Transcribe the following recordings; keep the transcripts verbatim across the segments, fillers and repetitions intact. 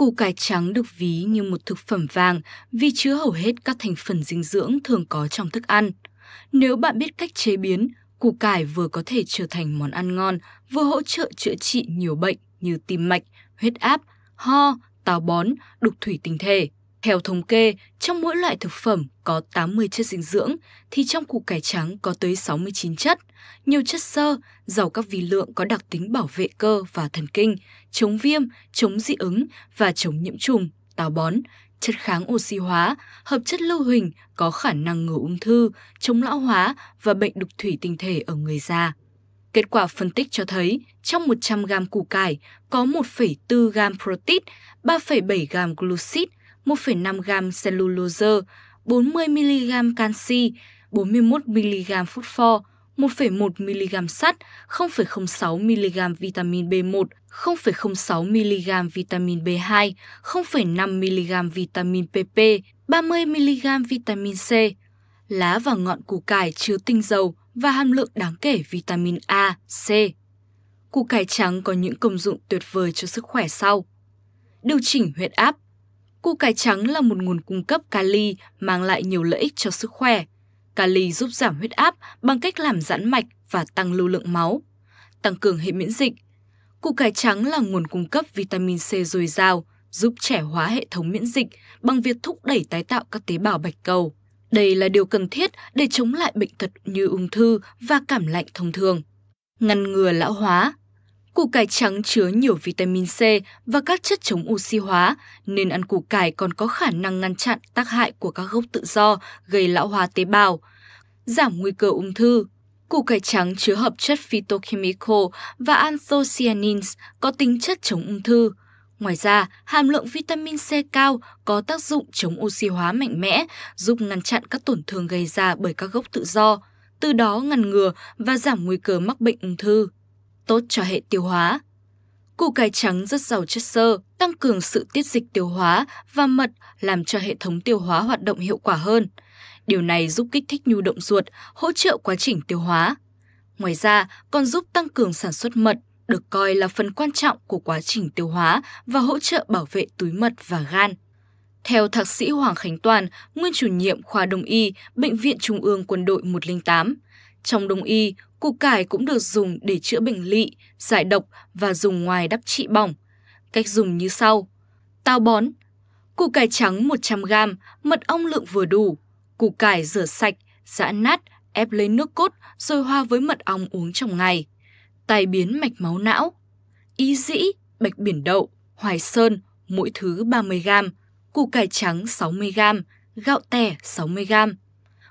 Củ cải trắng được ví như một thực phẩm vàng vì chứa hầu hết các thành phần dinh dưỡng thường có trong thức ăn. Nếu bạn biết cách chế biến, củ cải vừa có thể trở thành món ăn ngon, vừa hỗ trợ chữa trị nhiều bệnh như tim mạch, huyết áp, ho, táo bón, đục thủy tinh thể. Theo thống kê, trong mỗi loại thực phẩm có tám mươi chất dinh dưỡng, thì trong củ cải trắng có tới sáu mươi chín chất, nhiều chất xơ, giàu các vi lượng có đặc tính bảo vệ cơ và thần kinh, chống viêm, chống dị ứng và chống nhiễm trùng, táo bón, chất kháng oxy hóa, hợp chất lưu huỳnh có khả năng ngừa ung thư, chống lão hóa và bệnh đục thủy tinh thể ở người già. Kết quả phân tích cho thấy, trong một trăm gam củ cải có một phẩy bốn gam protein, ba phẩy bảy gam glucid, một phẩy năm gam cellulose, bốn mươi mi-li-gam canxi, bốn mươi mốt mi-li-gam phốt pho, một phẩy một mi-li-gam sắt, không phẩy không sáu mi-li-gam vitamin B một, không phẩy không sáu mi-li-gam vitamin B hai, không phẩy năm mi-li-gam vitamin P P, ba mươi mi-li-gam vitamin C. Lá và ngọn củ cải chứa tinh dầu và hàm lượng đáng kể vitamin A, C. Củ cải trắng có những công dụng tuyệt vời cho sức khỏe sau. Điều chỉnh huyết áp. Củ cải trắng là một nguồn cung cấp kali mang lại nhiều lợi ích cho sức khỏe. Kali giúp giảm huyết áp bằng cách làm giãn mạch và tăng lưu lượng máu, tăng cường hệ miễn dịch. Củ cải trắng là nguồn cung cấp vitamin C dồi dào, giúp trẻ hóa hệ thống miễn dịch bằng việc thúc đẩy tái tạo các tế bào bạch cầu. Đây là điều cần thiết để chống lại bệnh tật như ung thư và cảm lạnh thông thường. Ngăn ngừa lão hóa. Củ cải trắng chứa nhiều vitamin C và các chất chống oxy hóa, nên ăn củ cải còn có khả năng ngăn chặn tác hại của các gốc tự do gây lão hóa tế bào, giảm nguy cơ ung thư. Củ cải trắng chứa hợp chất phytochemical và anthocyanins có tính chất chống ung thư. Ngoài ra, hàm lượng vitamin C cao có tác dụng chống oxy hóa mạnh mẽ, giúp ngăn chặn các tổn thương gây ra bởi các gốc tự do, từ đó ngăn ngừa và giảm nguy cơ mắc bệnh ung thư. Tốt cho hệ tiêu hóa. Củ cải trắng rất giàu chất xơ, tăng cường sự tiết dịch tiêu hóa và mật, làm cho hệ thống tiêu hóa hoạt động hiệu quả hơn. Điều này giúp kích thích nhu động ruột, hỗ trợ quá trình tiêu hóa. Ngoài ra, còn giúp tăng cường sản xuất mật, được coi là phần quan trọng của quá trình tiêu hóa và hỗ trợ bảo vệ túi mật và gan. Theo thạc sĩ Hoàng Khánh Toàn, nguyên chủ nhiệm khoa Đông y, Bệnh viện Trung ương Quân đội một không tám, trong Đông y, củ cải cũng được dùng để chữa bệnh lỵ, giải độc và dùng ngoài đắp trị bỏng. Cách dùng như sau. Táo bón. Củ cải trắng một trăm gam, mật ong lượng vừa đủ. Củ cải rửa sạch, giã nát, ép lấy nước cốt rồi hòa với mật ong uống trong ngày. Tai biến mạch máu não. Ý dĩ, bạch biển đậu, hoài sơn, mỗi thứ ba mươi gam. Củ cải trắng sáu mươi gam, gạo tẻ sáu mươi gam.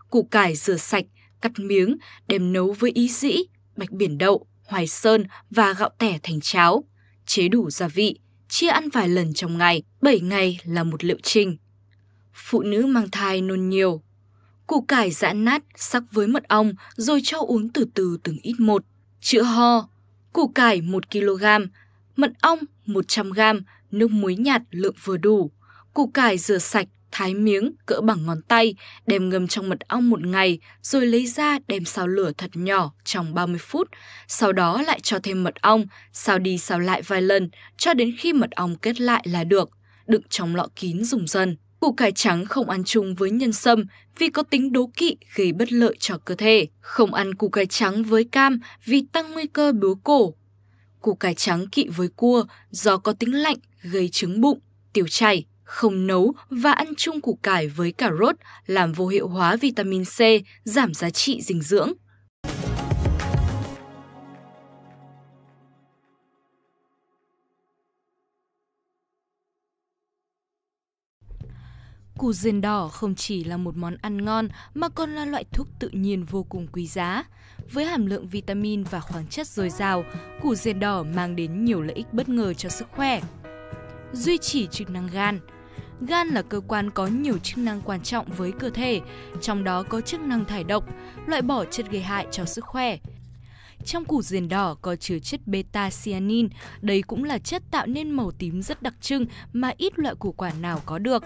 Củ cải rửa sạch, cắt miếng, đem nấu với ý dĩ, bạch biển đậu, hoài sơn và gạo tẻ thành cháo. Chế đủ gia vị, chia ăn vài lần trong ngày, bảy ngày là một liệu trình. Phụ nữ mang thai nôn nhiều. Củ cải giã nát, sắc với mật ong rồi cho uống từ từ từng ít một. Chữa ho. Củ cải một ki-lô-gam, mật ong một trăm gam, nước muối nhạt lượng vừa đủ. Củ cải rửa sạch, thái miếng cỡ bằng ngón tay, đem ngâm trong mật ong một ngày, rồi lấy ra đem xào lửa thật nhỏ trong ba mươi phút, sau đó lại cho thêm mật ong, xào đi xào lại vài lần, cho đến khi mật ong kết lại là được, đựng trong lọ kín dùng dần. Củ cải trắng không ăn chung với nhân sâm vì có tính đố kỵ gây bất lợi cho cơ thể. Không ăn củ cải trắng với cam vì tăng nguy cơ bướu cổ. Củ cải trắng kỵ với cua do có tính lạnh gây chứng bụng, tiêu chảy. Không nấu và ăn chung củ cải với cà rốt làm vô hiệu hóa vitamin C, giảm giá trị dinh dưỡng. Củ diền đỏ không chỉ là một món ăn ngon mà còn là loại thuốc tự nhiên vô cùng quý giá. Với hàm lượng vitamin và khoáng chất dồi dào, củ diền đỏ mang đến nhiều lợi ích bất ngờ cho sức khỏe. Duy trì chức năng gan. Gan là cơ quan có nhiều chức năng quan trọng với cơ thể, trong đó có chức năng thải độc, loại bỏ chất gây hại cho sức khỏe. Trong củ diền đỏ có chứa chất beta-cyanin, đây cũng là chất tạo nên màu tím rất đặc trưng mà ít loại củ quả nào có được.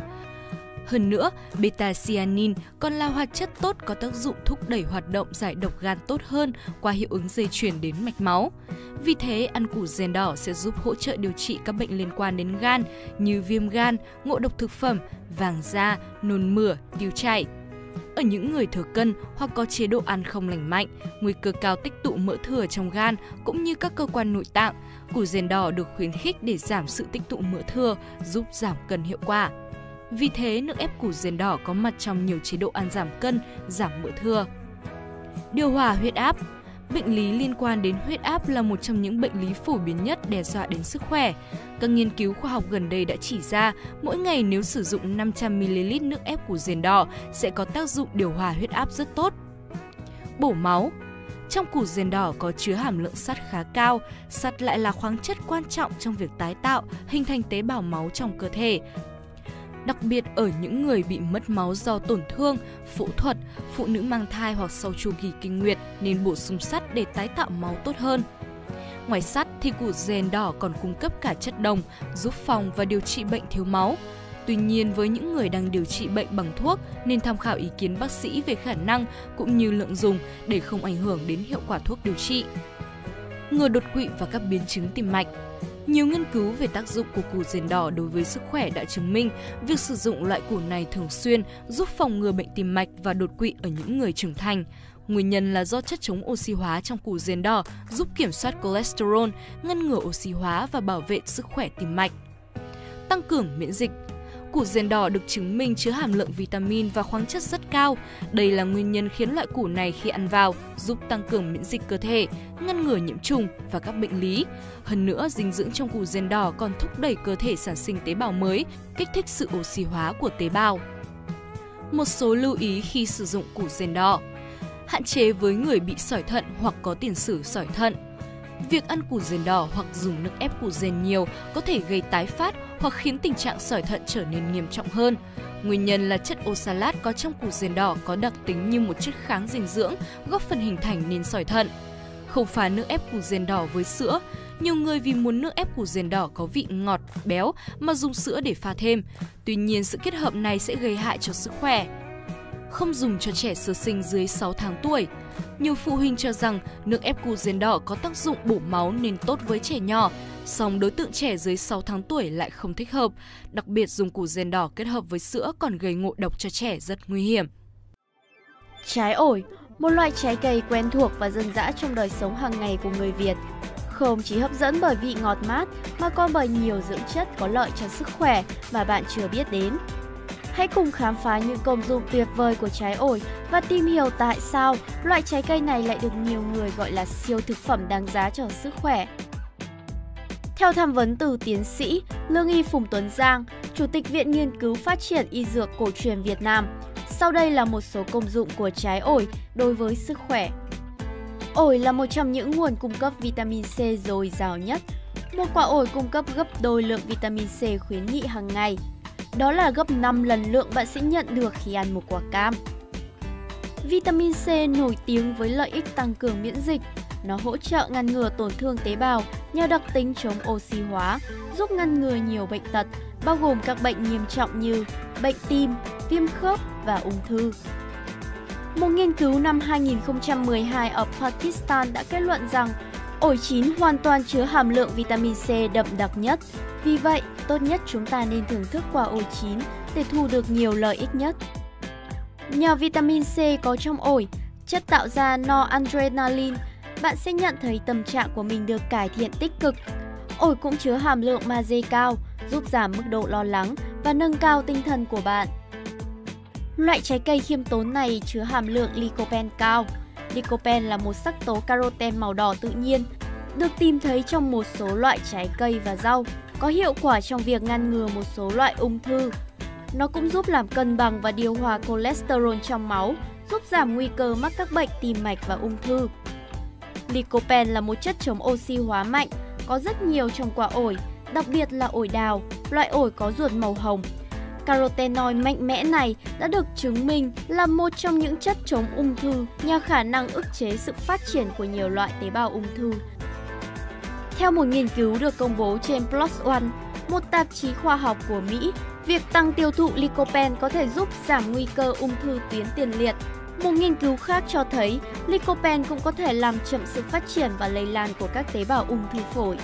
Hơn nữa, beta-cyanin còn là hoạt chất tốt có tác dụng thúc đẩy hoạt động giải độc gan tốt hơn qua hiệu ứng dây chuyền đến mạch máu. Vì thế, ăn củ dền đỏ sẽ giúp hỗ trợ điều trị các bệnh liên quan đến gan như viêm gan, ngộ độc thực phẩm, vàng da, nôn mửa, tiêu chảy. Ở những người thừa cân hoặc có chế độ ăn không lành mạnh, nguy cơ cao tích tụ mỡ thừa trong gan cũng như các cơ quan nội tạng, củ dền đỏ được khuyến khích để giảm sự tích tụ mỡ thừa, giúp giảm cân hiệu quả. Vì thế, nước ép củ dền đỏ có mặt trong nhiều chế độ ăn giảm cân, giảm mỡ thừa. Điều hòa huyết áp. Bệnh lý liên quan đến huyết áp là một trong những bệnh lý phổ biến nhất đe dọa đến sức khỏe. Các nghiên cứu khoa học gần đây đã chỉ ra, mỗi ngày nếu sử dụng năm trăm mi li lít nước ép củ dền đỏ sẽ có tác dụng điều hòa huyết áp rất tốt. Bổ máu. Trong củ dền đỏ có chứa hàm lượng sắt khá cao, sắt lại là khoáng chất quan trọng trong việc tái tạo, hình thành tế bào máu trong cơ thể. Đặc biệt ở những người bị mất máu do tổn thương, phẫu thuật, phụ nữ mang thai hoặc sau chu kỳ kinh nguyệt nên bổ sung sắt để tái tạo máu tốt hơn. Ngoài sắt thì củ dền đỏ còn cung cấp cả chất đồng, giúp phòng và điều trị bệnh thiếu máu. Tuy nhiên, với những người đang điều trị bệnh bằng thuốc nên tham khảo ý kiến bác sĩ về khả năng cũng như lượng dùng để không ảnh hưởng đến hiệu quả thuốc điều trị. Ngừa đột quỵ và các biến chứng tim mạch. Nhiều nghiên cứu về tác dụng của củ dền đỏ đối với sức khỏe đã chứng minh việc sử dụng loại củ này thường xuyên giúp phòng ngừa bệnh tim mạch và đột quỵ ở những người trưởng thành. Nguyên nhân là do chất chống oxy hóa trong củ dền đỏ giúp kiểm soát cholesterol, ngăn ngừa oxy hóa và bảo vệ sức khỏe tim mạch. Tăng cường miễn dịch. Củ dền đỏ được chứng minh chứa hàm lượng vitamin và khoáng chất rất cao. Đây là nguyên nhân khiến loại củ này khi ăn vào giúp tăng cường miễn dịch cơ thể, ngăn ngừa nhiễm trùng và các bệnh lý. Hơn nữa, dinh dưỡng trong củ dền đỏ còn thúc đẩy cơ thể sản sinh tế bào mới, kích thích sự oxy hóa của tế bào. Một số lưu ý khi sử dụng củ dền đỏ. Hạn chế với người bị sỏi thận hoặc có tiền sử sỏi thận. Việc ăn củ dền đỏ hoặc dùng nước ép củ dền nhiều có thể gây tái phát hoặc khiến tình trạng sỏi thận trở nên nghiêm trọng hơn. Nguyên nhân là chất oxalat có trong củ dền đỏ có đặc tính như một chất kháng dinh dưỡng, góp phần hình thành nên sỏi thận. Không pha nước ép củ dền đỏ với sữa. Nhiều người vì muốn nước ép củ dền đỏ có vị ngọt, béo mà dùng sữa để pha thêm. Tuy nhiên, sự kết hợp này sẽ gây hại cho sức khỏe. Không dùng cho trẻ sơ sinh dưới sáu tháng tuổi. Nhiều phụ huynh cho rằng nước ép củ dền đỏ có tác dụng bổ máu nên tốt với trẻ nhỏ, song đối tượng trẻ dưới sáu tháng tuổi lại không thích hợp, đặc biệt dùng củ dền đỏ kết hợp với sữa còn gây ngộ độc cho trẻ rất nguy hiểm. Trái ổi, một loại trái cây quen thuộc và dân dã trong đời sống hàng ngày của người Việt, không chỉ hấp dẫn bởi vị ngọt mát mà còn bởi nhiều dưỡng chất có lợi cho sức khỏe mà bạn chưa biết đến. Hãy cùng khám phá những công dụng tuyệt vời của trái ổi và tìm hiểu tại sao loại trái cây này lại được nhiều người gọi là siêu thực phẩm đáng giá cho sức khỏe. Theo tham vấn từ tiến sĩ Lương Y Phùng Tuấn Giang, Chủ tịch Viện Nghiên cứu Phát triển Y Dược Cổ truyền Việt Nam, sau đây là một số công dụng của trái ổi đối với sức khỏe. Ổi là một trong những nguồn cung cấp vitamin C dồi dào nhất. Một quả ổi cung cấp gấp đôi lượng vitamin C khuyến nghị hàng ngày. Đó là gấp năm lần lượng bạn sẽ nhận được khi ăn một quả cam. Vitamin C nổi tiếng với lợi ích tăng cường miễn dịch. Nó hỗ trợ ngăn ngừa tổn thương tế bào, nhờ đặc tính chống oxy hóa, giúp ngăn ngừa nhiều bệnh tật, bao gồm các bệnh nghiêm trọng như bệnh tim, viêm khớp và ung thư. Một nghiên cứu năm hai nghìn không trăm mười hai ở Pakistan đã kết luận rằng ổi chín hoàn toàn chứa hàm lượng vitamin C đậm đặc nhất. Vì vậy, tốt nhất chúng ta nên thưởng thức quả ổi chín để thu được nhiều lợi ích nhất. Nhờ vitamin C có trong ổi, chất tạo ra noradrenaline, bạn sẽ nhận thấy tâm trạng của mình được cải thiện tích cực. Ổi cũng chứa hàm lượng magie cao, giúp giảm mức độ lo lắng và nâng cao tinh thần của bạn. Loại trái cây khiêm tốn này chứa hàm lượng lycopene cao. Lycopene là một sắc tố caroten màu đỏ tự nhiên, được tìm thấy trong một số loại trái cây và rau, có hiệu quả trong việc ngăn ngừa một số loại ung thư. Nó cũng giúp làm cân bằng và điều hòa cholesterol trong máu, giúp giảm nguy cơ mắc các bệnh tim mạch và ung thư. Lycopene là một chất chống oxy hóa mạnh, có rất nhiều trong quả ổi, đặc biệt là ổi đào, loại ổi có ruột màu hồng. Carotenoid mạnh mẽ này đã được chứng minh là một trong những chất chống ung thư, nhờ khả năng ức chế sự phát triển của nhiều loại tế bào ung thư. Theo một nghiên cứu được công bố trên PLOS ONE, một tạp chí khoa học của Mỹ, Việc tăng tiêu thụ lycopene có thể giúp giảm nguy cơ ung thư tuyến tiền liệt. Một nghiên cứu khác cho thấy lycopene cũng có thể làm chậm sự phát triển và lây lan của các tế bào ung thư phổi.